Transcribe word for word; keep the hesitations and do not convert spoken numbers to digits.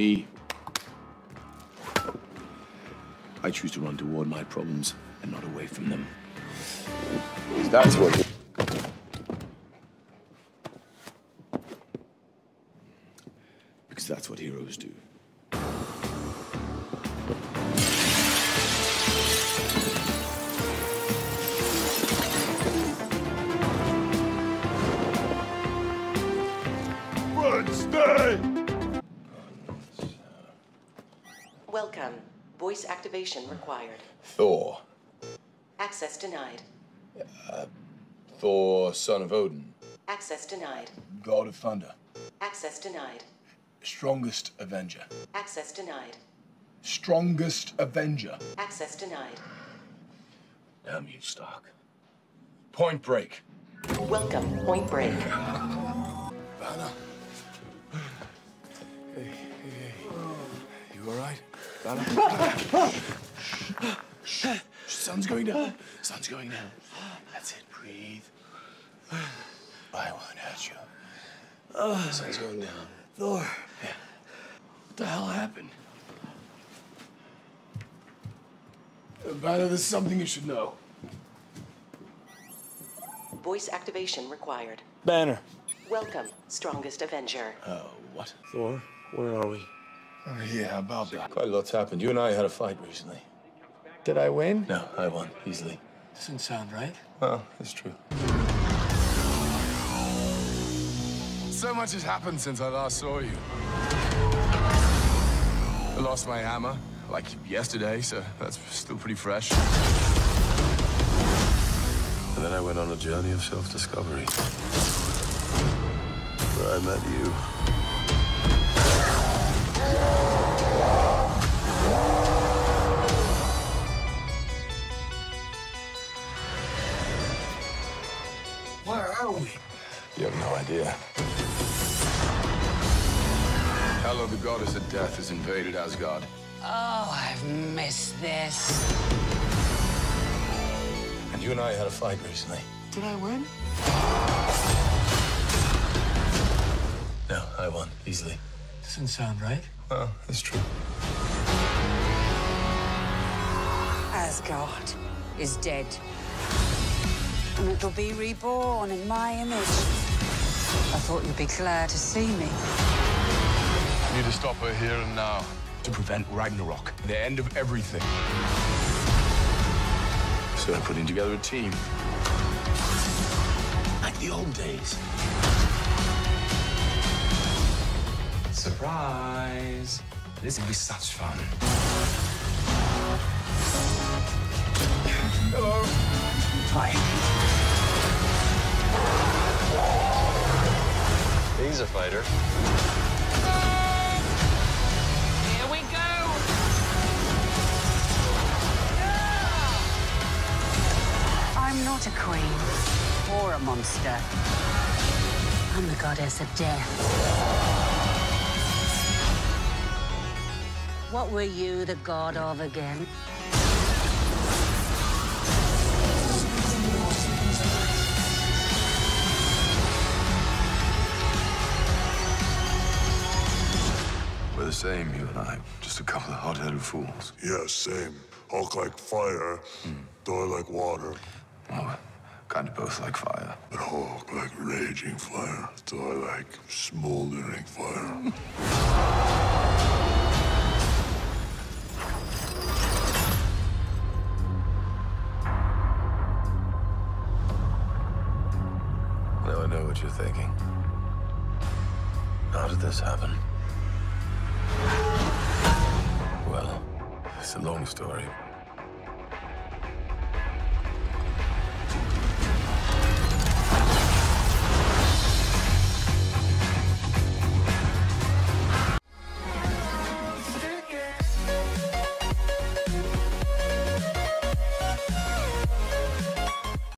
Me, I choose to run toward my problems and not away from them. That's what. Because that's what heroes do. Welcome. Voice activation required. Thor. Access denied. Uh, Thor, son of Odin. Access denied. God of Thunder. Access denied. Strongest Avenger. Access denied. Strongest Avenger. Access denied. Damn you, Stark. Point Break. Welcome, Point Break. Banner. Hey, hey, hey. You all right? Banner? Shh. Shh. Sun's going down. Sun's going down. That's it. Breathe. I won't hurt you. Sun's going down. Thor. Yeah. What the hell happened? Banner, there's something you should know. Voice activation required. Banner. Welcome, Strongest Avenger. Oh, uh, what? Thor, where are we? Oh, yeah, about that. Quite a lot's happened. You and I had a fight recently. Did I win? No, I won, easily. Doesn't sound right. Well, it's true. So much has happened since I last saw you. I lost my hammer, like yesterday, so that's still pretty fresh. And then I went on a journey of self-discovery. Where I met you. Where are we? You have no idea. Hela, the goddess of death, has invaded Asgard. Oh, I've missed this. And you and I had a fight recently. Did I win? No, I won, easily. Doesn't sound right. Well, it's true. Asgard is dead. And it'll be reborn in my image. I thought you'd be glad to see me. I need to stop her here and now. To prevent Ragnarok, the end of everything. So I'm putting together a team. Like the old days. Surprise! This will be such fun. Hello. Hi. He's a fighter. Here we go! Yeah! I'm not a queen or a monster. I'm the goddess of death. What were you the god of again? The same, you and I. Just a couple of hot-headed fools. Yeah, same. Hulk like fire, mm. Thor like water. Well, kind of both like fire. But Hulk like raging fire, Thor like smoldering fire. Now I know what you're thinking. How did this happen? It's a long story.